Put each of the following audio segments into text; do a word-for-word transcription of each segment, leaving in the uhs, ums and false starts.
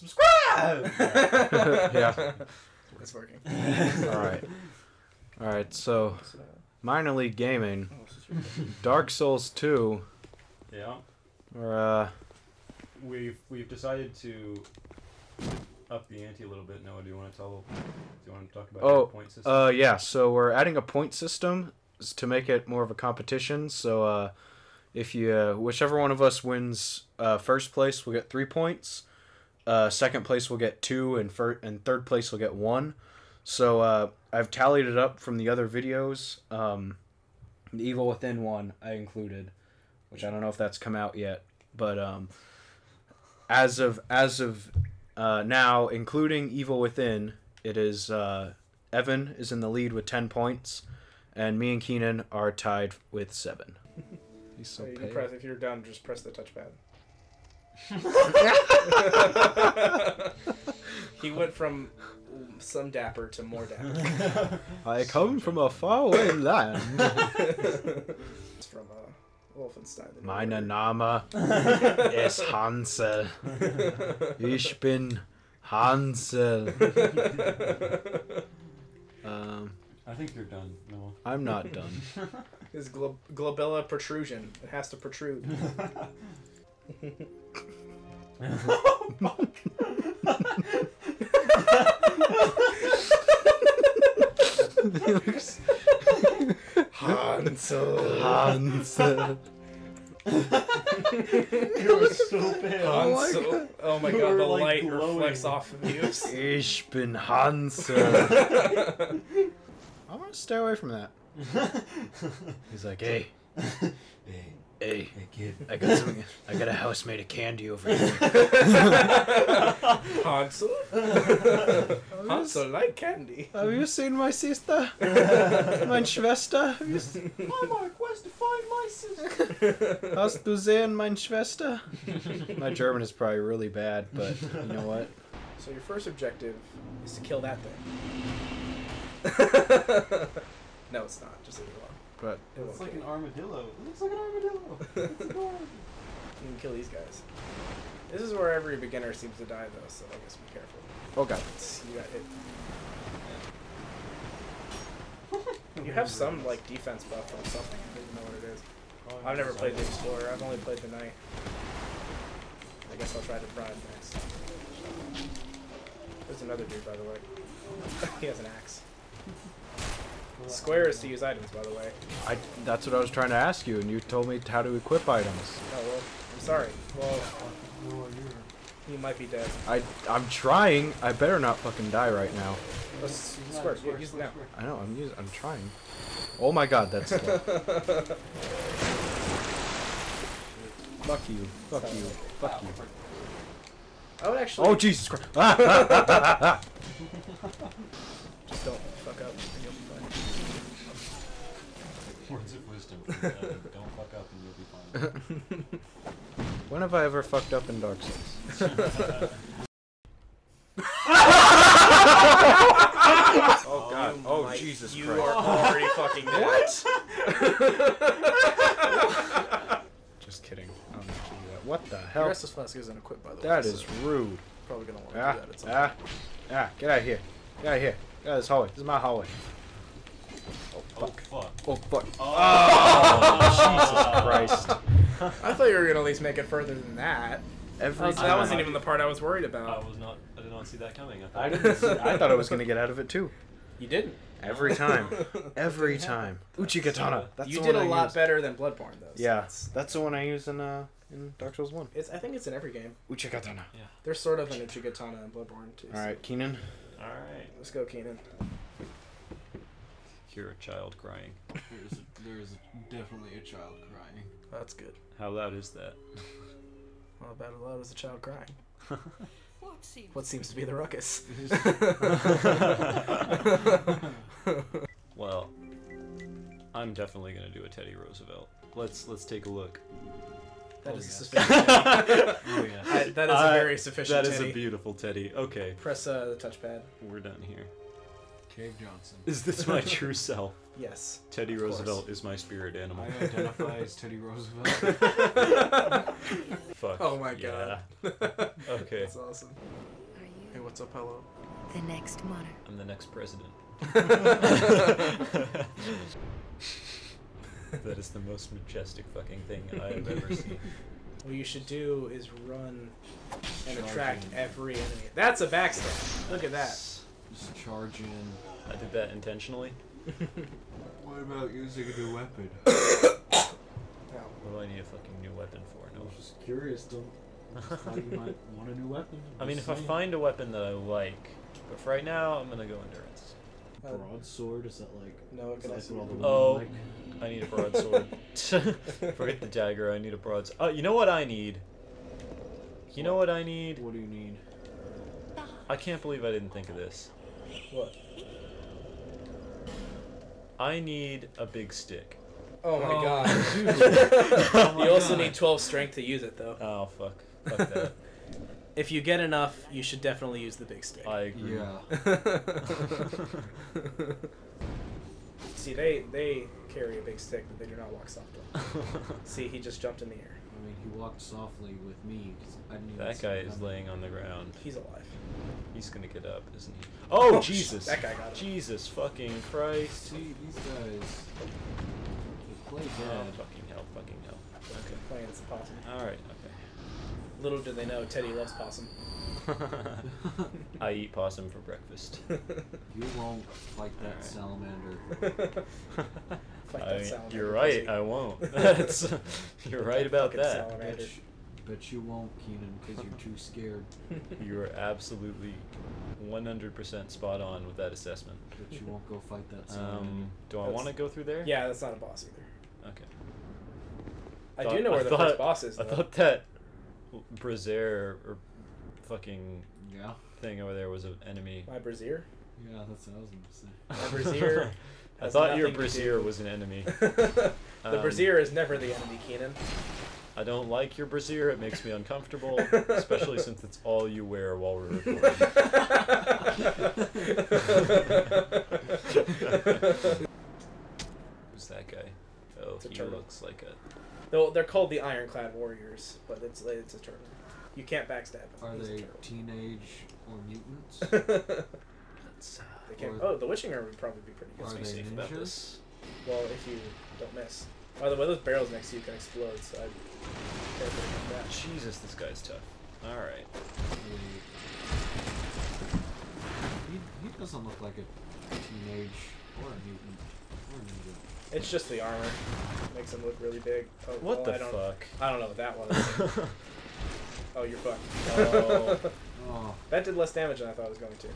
Subscribe! Yeah. It's working. Alright. Alright, so Minor League Gaming. Dark Souls two. Yeah. Or uh we've we've decided to up the ante a little bit. Noah, do you want to tell do you want to talk about oh, the point system? Uh yeah, so we're adding a point system to make it more of a competition. So uh if you uh, whichever one of us wins uh first place will get three points. Uh second place will get two and fir and third place will get one. So uh I've tallied it up from the other videos. Um the Evil Within one I included, which I don't know if that's come out yet, but um as of as of uh now, including Evil Within, it is uh Evan is in the lead with ten points and me and Keenan are tied with seven. He's so hey, you can press, if you're done, just press the touchpad. He went from some dapper to more dapper. I come from a faraway land. It's from uh, Wolfenstein. Meine Name is Hansel. Ich bin Hansel. um, I think you're done, Noah. I'm not done. His glo glabella protrusion. It has to protrude. Oh my God. Hansel. Hansel. You were so pale. Hansel. Oh my God, the light reflects off of you. Ich bin Hansel. I want to stay away from that. He's like, hey. Hey. Hey, hey kid. I got something. I got a housemate of candy over here. Hansel? Hansel like candy. Have you seen my sister? Mein Schwester? Have you seen... I'm on a quest to find my sister. Hast du sehen mein Schwester? My German is probably really bad, but you know what? So your first objective is to kill that thing. No, it's not. Just leave it alone. But it looks like an armadillo. It looks like an armadillo. It's adorable. You can kill these guys. This is where every beginner seems to die, though, so I guess be careful. Oh God! It's, you got it. You have some like defense buff on something. I don't even know what it is. Oh, I've never played the Explorer. I've only played the Knight. I guess I'll try the Prime next. There's another dude, by the way. He has an axe. Square is to use items, by the way. I, that's what I was trying to ask you, and you told me how to equip items. Oh, well, I'm sorry. Well, you might be dead. I, I'm trying. I better not fucking die right now. Uh, square, yeah, use it now. I know, I'm using, I'm trying. Oh my God, that's slow. Fuck you, fuck you, fuck you. I would actually... Oh, Jesus Christ. Ah, ah, ah, ah, ah. Just don't fuck up. Words of wisdom. Uh, don't fuck up and you'll be fine. When have I ever fucked up in Dark Souls? Oh God. Oh, oh Jesus you Christ. You are already fucking dead. What? Just kidding. I don't know if you do that. What the hell? The rest of this flask isn't equipped, by the way. That so is rude. Probably gonna want to ah, do that at some ah, point. Ah, get out of here. Get out of here. Get out of this hallway. This is my hallway. Oh fuck. Oh fuck. Oh, oh Jesus Christ. I thought you were gonna at least make it further than that. Every oh, so that wasn't even the part I was worried about. I was not I did not see that coming. I thought I, didn't see, I thought I was gonna get out of it too. You didn't. Every time. Every time. Uchigatana. That's you the did one a I lot used. Better than Bloodborne though. So yeah. That's, that's the one I use in uh in Dark Souls one. It's I think it's in every game. Uchigatana. Yeah. There's sort of an Uchigatana in Bloodborne too. Alright, so. Keenan. Alright. Let's go, Keenan. Hear a child crying. There is, a, there is a, definitely a child crying. That's good. How loud is that? Well, about as loud as a child crying. What seems, what seems to be the ruckus? Well, I'm definitely gonna do a Teddy Roosevelt. Let's let's take a look. That oh, is yes. sufficient. Oh, yes. I, that is I, a very sufficient. That teddy. Is a beautiful Teddy. Okay. Press uh, the touchpad. We're done here. Cave Johnson. Is this my true self? Yes. Teddy Roosevelt is my spirit animal. I identify as Teddy Roosevelt. Fuck. Oh my yeah. god. Okay. That's awesome. Are you hey, what's up, hello? The next monarch. I'm the next president. That is the most majestic fucking thing I have ever seen. What you should do is run and attract every enemy. That's a backstab. Look at that. Just charge in. I did that intentionally. What about using a new weapon? What do I need a fucking new weapon for? No, I was just curious though. I thought you might want a new weapon. I mean, if I find a weapon that I like, but for right now, I'm gonna go endurance. Uh, broadsword? Is that like... No, it can like all the oh, like? I need a broadsword. Forget the dagger, I need a broadsword. Oh, you know what I need? You know what I need? What do you need? I can't believe I didn't think of this. What? I need a big stick. Oh my oh, god. Oh my you also god. need twelve strength to use it, though. Oh, fuck. Fuck that. If you get enough, you should definitely use the big stick. I agree. Yeah. See, they they carry a big stick, but they do not walk softly. See, he just jumped in the air. I mean, he walked softly with me. I didn't even that guy is laying on the ground. He's alive. He's gonna get up, isn't he? Oh, oh Jesus! That guy got it. Jesus fucking Christ! See, these guys. They play bad. Oh, fucking hell! Fucking hell! Okay. Playing as a possum. All right. Okay. Little do they know, Teddy loves possum. I eat possum for breakfast. You won't fight that right. salamander. Fight I, that salamander. You're right, I won't. That's, you're right about that. Bet you, bet you won't, Keenan, because you're too scared. You are absolutely one hundred percent spot on with that assessment. But you won't go fight that salamander. Um, do that's, I want to go through there? Yeah, that's not a boss either. Okay. I thought, do know where I the thought, first boss is, though. I thought that... Brazier or fucking yeah. thing over there was an enemy. My Brazier? Yeah, that's what I was going to say. My Brazier. I thought your Brazier was an enemy. The um, Brazier is never the enemy, Keenan. I don't like your Brazier. It makes me uncomfortable, especially since it's all you wear while we're recording. Who's that guy? Oh, he turtle. looks like a... They're, they're called the Ironclad Warriors, but it's it's a turtle. You can't backstab them. Are He's they teenage or mutants? That's, uh, they can't, oh, the Witching Arm would probably be pretty good. Are they safe about this? Well, if you don't miss. By the way, those barrels next to you can explode, so I'd careful about that. Jesus, this guy's tough. All right. He, he doesn't look like a teenage or a mutant. It's just the armor. Makes him look really big. Oh, what well, the I don't, fuck? I don't know what that one is. Oh, you're fucked. Oh. Oh. That did less damage than I thought it was going to.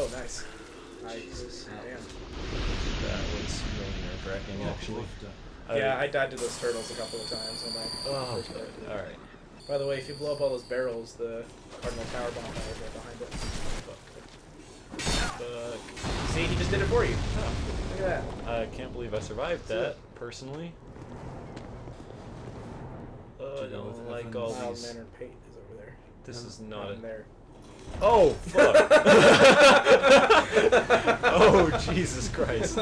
Oh, nice. Jesus. I, damn. That was really nerve-wracking, oh, actually. I, yeah, I died to those turtles a couple of times. I'm like, oh, good. Alright. By the way, if you blow up all those barrels, the Cardinal Tower Bomb is right behind it. Fuck. Fuck. See, he just did it for you. Oh. Yeah. I can't believe I survived that, personally. Oh, I don't like all these... Wild Manor Pate is over there. This is not a... there. Oh, fuck! Oh, Jesus Christ.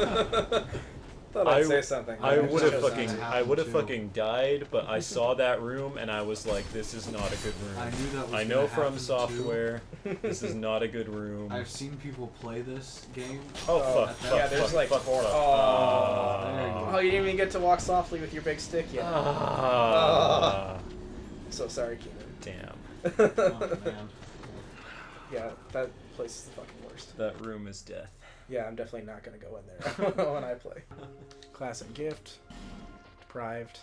Thought I'd I, say something. I would have fucking, I would have fucking died, but I saw that room and I was like, "This is not a good room." I knew that was I know from software, this is not a good room. I've seen people play this game. Oh, oh fuck! fuck yeah, there's fuck, like fuck, four. Fuck. Oh, there you go. Oh, you didn't even get to walk softly with your big stick yet. Ah. Oh. I'm so sorry, Keenan. Damn. Oh, man. Yeah, that place is the fucking worst. That room is death. Yeah, I'm definitely not going to go in there when I play. Classic gift. Deprived.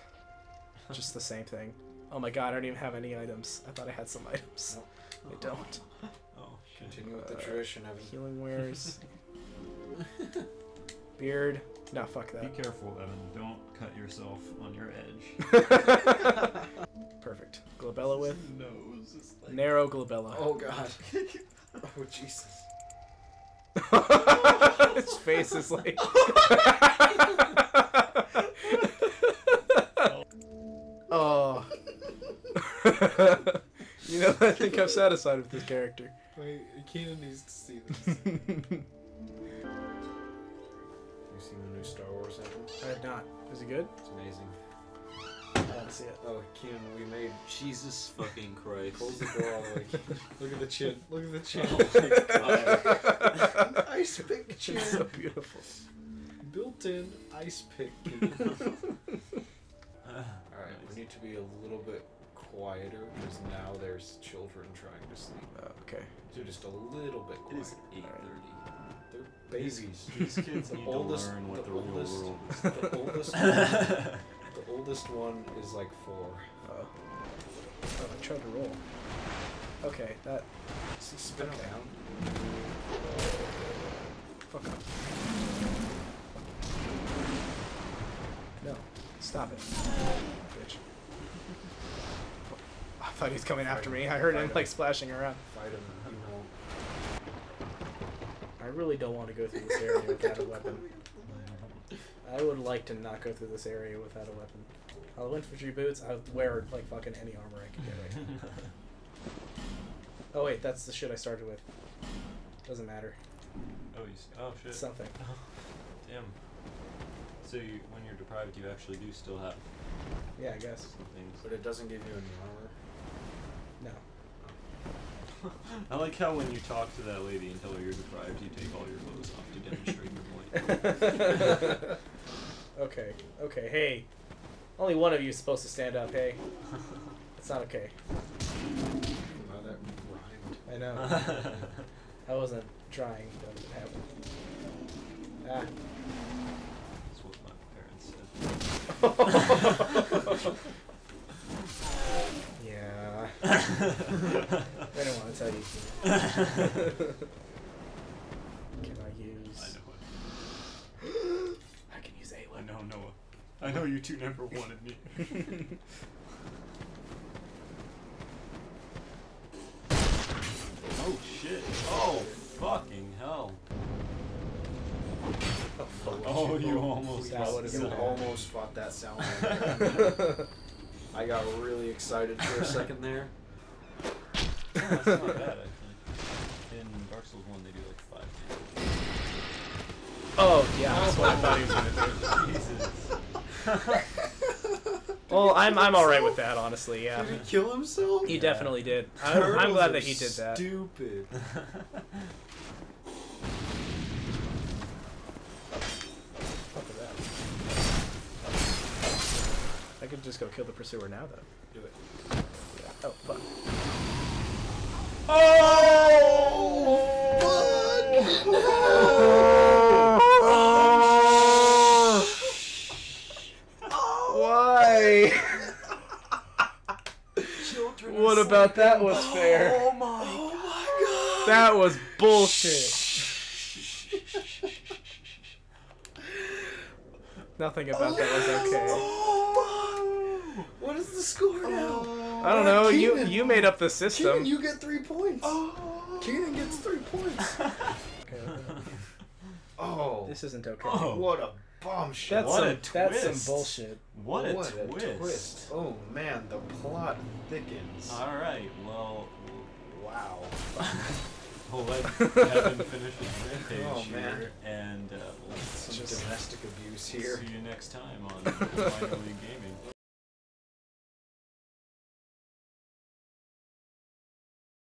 Just the same thing. Oh my god, I don't even have any items. I thought I had some items. I don't. Oh, shit. Continue with the tradition of healing wares. Beard. No, fuck that. Be careful, Evan. Don't cut yourself on your edge. Perfect. Glabella with? Nose. Like... Narrow glabella. Oh god. Oh, Jesus. His face is like. Oh. You know, I think I'm satisfied with this character. Wait, Keenan needs to see this. seen the new Star Wars ever? I have not. Is it good? It's amazing. I don't see it. Oh, Keenan, we made... Jesus fucking Christ. Close the door all the way. Look at the chin. Look at the chin. Oh my god. Ice pick chin. So beautiful. Built-in ice pick. Alright, we need to be a little bit quieter, because now there's children trying to sleep. Oh, okay. So just a little bit quieter. It is eight thirty. They're babies. These kids the need oldest, to learn what the, the oldest, real world the oldest one, the oldest one is like four. Oh. Oh, I tried to roll. Okay, that... Does he spin okay. around? Fuck up. No. Stop it. Bitch. I thought he was coming after me. I heard him like splashing around. Fight him. He won't. I really don't want to go through this area without a weapon. I would like to not go through this area without a weapon. I'll infantry boots. I would wear like fucking any armor I could get right now. Oh wait, that's the shit I started with. Doesn't matter. Oh, you, oh shit. Something. Oh, damn. So you, when you're deprived, you actually do still have. Yeah, I guess. Things. But it doesn't give you any armor. No. I like how when you talk to that lady until you're deprived, you take all your clothes off to demonstrate your point. Okay. Okay. Hey, only one of you is supposed to stand up. Hey, it's not okay. Wow, that rhymed. I know. I wasn't trying, but it happened. Ah. Yeah. I don't want to tell you. Can I use? I know it. I can use a weapon. I know Noah. I know you two never wanted me. Oh shit! Oh fucking hell! Oh, you almost fought you almost fought that sound. I got really excited for a second there. Oh, that's not bad, actually. In Dark Souls one, they do like five damage. Oh, yeah, that's what I thought he was going to do. Jesus. Well, I'm, I'm alright with that, honestly, yeah. Did he kill himself? He yeah. definitely did. I'm, I'm glad that he did that. Stupid. I could just go kill the pursuer now, though. Do it. Yeah. Oh, fuck. Oh! Fuck! No! Oh! Oh! Why? What about that was fair? Oh my, oh my god! That was bullshit. Nothing about oh, that was okay. Oh. What is the score now? Oh, I don't know. Keenan. You you made up the system. Keenan, you get three points. Oh. Keenan gets three points. Okay, okay. Oh, this isn't okay. Oh. What a bombshell! That's what some, a twist. That's some bullshit. What a, what twist. a twist! Oh man, the plot thickens. All right. Well. Wow. We'll let Kevin finish his rampage oh, here, and uh, we'll some domestic abuse here. See you next time on Minor League Gaming.